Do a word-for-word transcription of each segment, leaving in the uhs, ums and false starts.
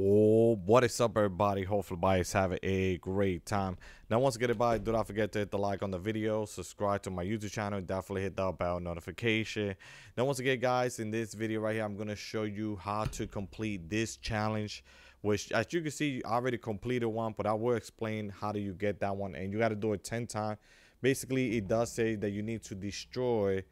Oh, what is up, everybody? Hopefully guys have a great time. Now, once again, everybody, do not forget to hit the like on the video, subscribe to my YouTube channel, and definitely hit that bell notification. Now, once again, guys, in this video right here, I'm gonna show you how to complete this challenge, which, as you can see, I already completed one, but I will explain how do you get that one, and you got to do it ten times. Basically, it does say that you need to destroy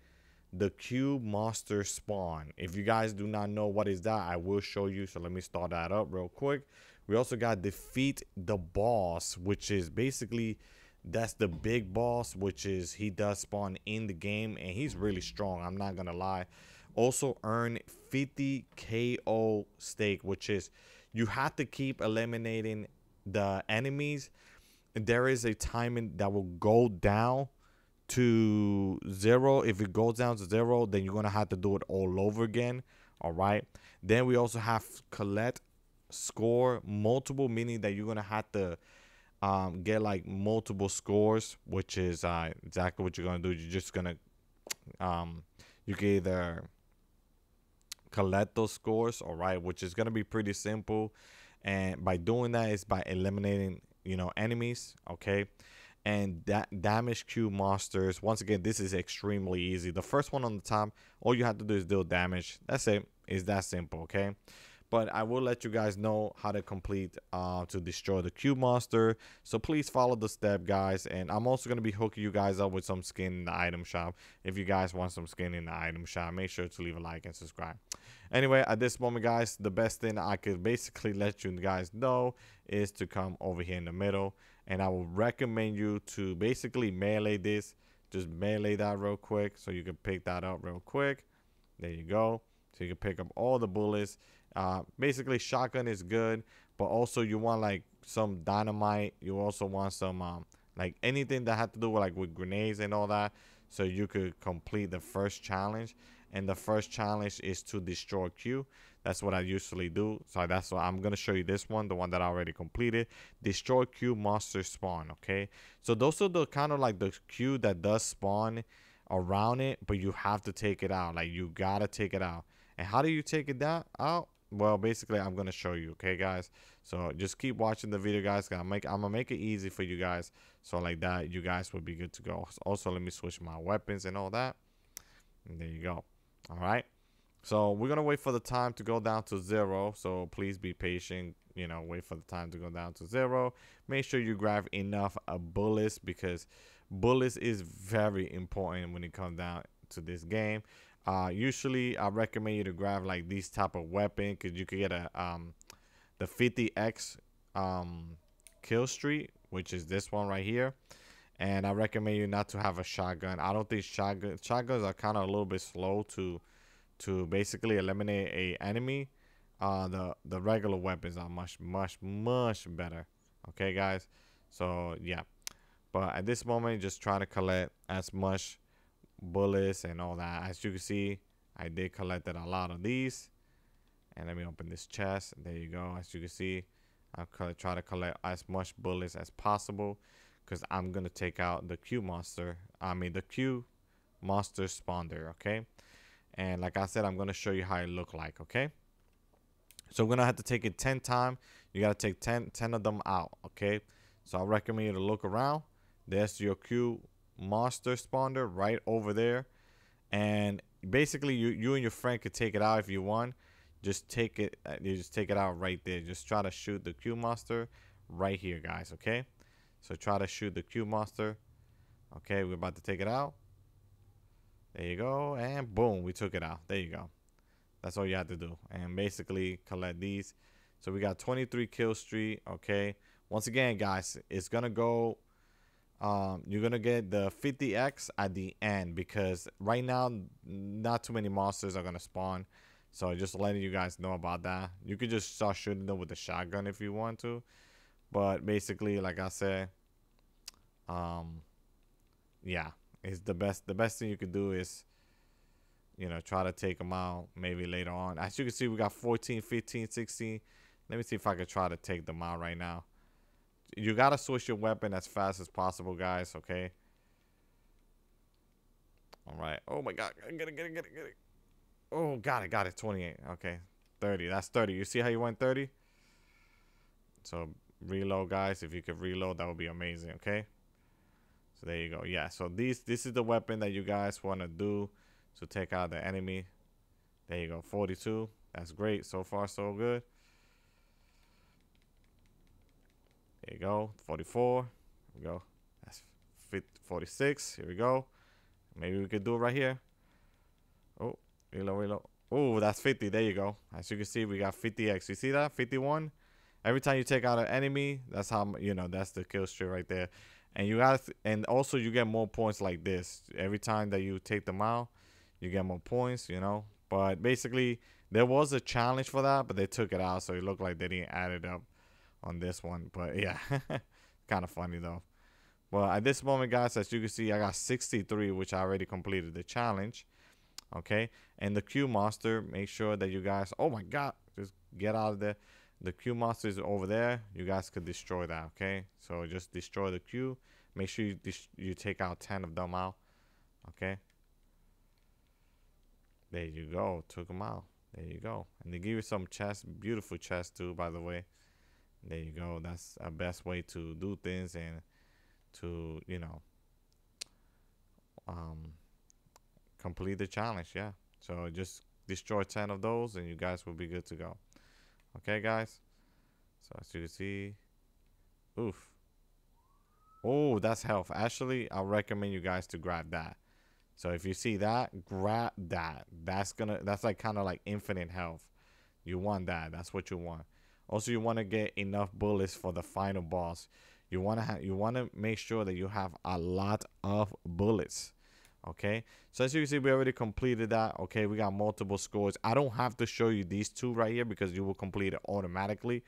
the cube monster spawn. If you guys do not know what is that, I will show you. So let me start that up real quick. We also got defeat the boss, which is basically that's the big boss, which is he does spawn in the game and he's really strong, I'm not gonna lie. Also earn fifty K O stake, which is you have to keep eliminating the enemies. There is a timing that will go down to zero. If it goes down to zero, then you're gonna have to do it all over again. All right, then we also have collect score multiple, meaning that you're gonna have to um get like multiple scores, which is uh exactly what you're gonna do. You're just gonna um you can either collect those scores, all right, which is gonna be pretty simple, and by doing that is by eliminating, you know, enemies, okay. And that damage cube monsters. Once again, this is extremely easy. The first one on the top, all you have to do is deal damage. That's it. It's that simple, okay? But I will let you guys know how to complete uh, to destroy the cube monster. So please follow the step, guys. And I'm also going to be hooking you guys up with some skin in the item shop. If you guys want some skin in the item shop, make sure to leave a like and subscribe. Anyway, at this moment, guys, the best thing I could basically let you guys know is to come over here in the middle. And I will recommend you to basically melee this. Just melee that real quick. So you can pick that up real quick. There you go. So you can pick up all the bullets. Uh, basically, shotgun is good. But also, you want like some dynamite. You also want some um, like anything that has to do with like with grenades and all that. So you could complete the first challenge. And the first challenge is to destroy Q. That's what I usually do. So that's why I'm going to show you this one, the one that I already completed. Destroy Q monster spawn, okay? So those are the kind of like the Q that does spawn around it, but you have to take it out. Like, you got to take it out. And how do you take it down? out? Well, basically, I'm going to show you, okay, guys? So just keep watching the video, guys. I'm going to make it easy for you guys. So like that, you guys will be good to go. Also, let me switch my weapons and all that. And there you go. All right, so we're gonna wait for the time to go down to zero, so please be patient, you know, wait for the time to go down to zero. Make sure you grab enough uh, bullets, because bullets is very important when it comes down to this game. Uh usually I recommend you to grab like these type of weapon, because you could get a um the fifty X um kill streak, which is this one right here. And I recommend you not to have a shotgun. I don't think shotgun shotguns are kind of a little bit slow to to basically eliminate a enemy. Uh, the the regular weapons are much much much better. Okay, guys. So yeah, but at this moment, just try to collect as much bullets and all that. As you can see, I did collected a lot of these. And let me open this chest. There you go. As you can see, I try to collect as much bullets as possible, because I'm gonna take out the Q monster. I mean the Q monster spawner, okay? And like I said, I'm gonna show you how it look like, okay? So we're gonna have to take it ten times. You gotta take ten, ten of them out, okay? So I recommend you to look around. There's your Q monster spawner right over there. And basically, you you and your friend could take it out if you want. Just take it, you just take it out right there. Just try to shoot the Q monster right here, guys, okay? So try to shoot the cube monster. Okay, we're about to take it out. There you go. And boom, we took it out. There you go. That's all you have to do. And basically collect these. So we got twenty-three kill streak. Okay. Once again, guys, it's going to go. Um, you're going to get the fifty X at the end, because right now, not too many monsters are going to spawn. So just letting you guys know about that. You could just start shooting them with a shotgun if you want to. But basically, like I said, um, yeah, it's the best. The best thing you can do is, you know, try to take them out maybe later on. As you can see, we got fourteen, fifteen, sixteen. Let me see if I can try to take them out right now. You got to switch your weapon as fast as possible, guys, okay? All right. Oh, my God. Get it, get it, get it, get it. Oh, got it, got it. twenty-eight. Okay, thirty. That's thirty. You see how you went thirty? So reload, guys. If you could reload, that would be amazing. Okay, so there you go. Yeah, so these this is the weapon that you guys want to do to take out the enemy. There you go, forty-two. That's great. So far, so good. There you go, forty-four. Here we go. That's forty-six. Here we go. Maybe we could do it right here. Oh, reload, reload. Oh, that's fifty. There you go. As you can see, we got fifty X. You see that? fifty-one. Every time you take out an enemy, that's how, you know, that's the kill streak right there. And you got, and also you get more points like this. Every time that you take them out, you get more points, you know. But basically, there was a challenge for that, but they took it out, so it looked like they didn't add it up on this one. But yeah, kind of funny though. Well, at this moment, guys, as you can see, I got sixty-three, which I already completed the challenge. Okay, and the Q monster, make sure that you guys, oh my god, just get out of there. The Q monster is over there. You guys could destroy that. Okay, so just destroy the Q. Make sure you you take out ten of them out. Okay, there you go, took them out. There you go. And they give you some chests, beautiful chests too, by the way. There you go. That's our best way to do things and to, you know, um complete the challenge. Yeah, so just destroy ten of those and you guys will be good to go. Okay, guys, so as you can see, oof, oh, that's health. Actually, I recommend you guys to grab that. So if you see that, grab that. That's gonna, that's like kind of like infinite health. You want that. That's what you want. Also, you want to get enough bullets for the final boss. You want to you want to make sure that you have a lot of bullets. Okay, so as you can see, we already completed that. Okay, we got multiple scores. I don't have to show you these two right here because you will complete it automatically,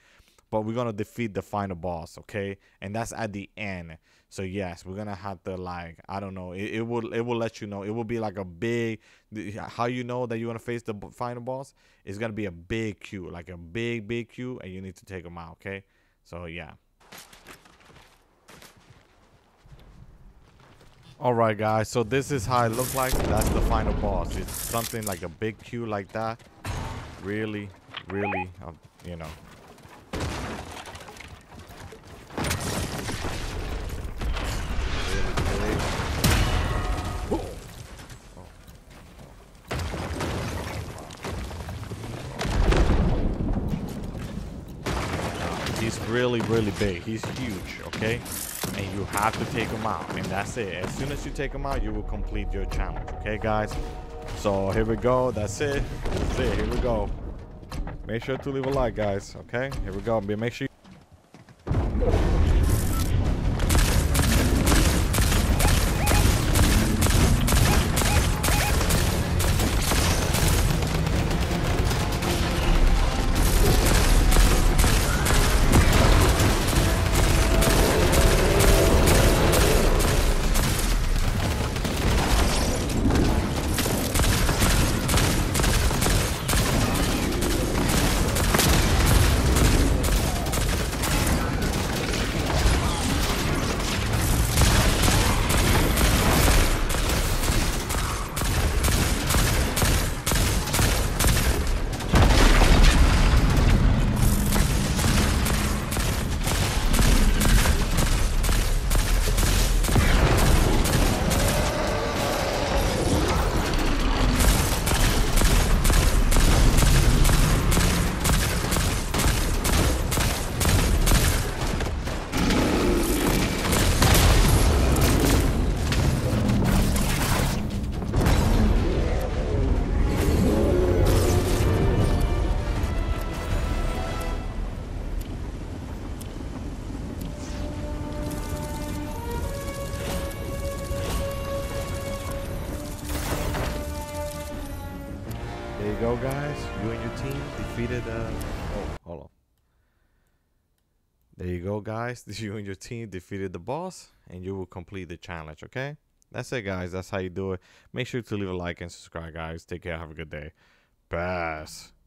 but we're gonna defeat the final boss. Okay, and that's at the end. So yes, we're gonna have to, like, I don't know, it, it will it will let you know. It will be like a big, how you know that you're gonna face the final boss, it's gonna be a big queue, like a big big queue, and you need to take them out. Okay, so yeah. Alright, guys, so this is how it looks like. That's the final boss. It's something like a big queue like that. Really, really, um, you know. Really big. Oh. He's really, really big. He's huge, okay? And you have to take them out, and that's it. As soon as you take them out, you will complete your challenge. Okay, guys, so here we go. That's it. That's it. Here we go. Make sure to leave a like, guys. Okay, here we go. Make sure you go, guys. You and your team defeated uh oh, hold on. There you go, guys. You and your team defeated the boss, and you will complete the challenge. Okay, that's it, guys. That's how you do it. Make sure to leave a like and subscribe, guys. Take care. Have a good day. Peace.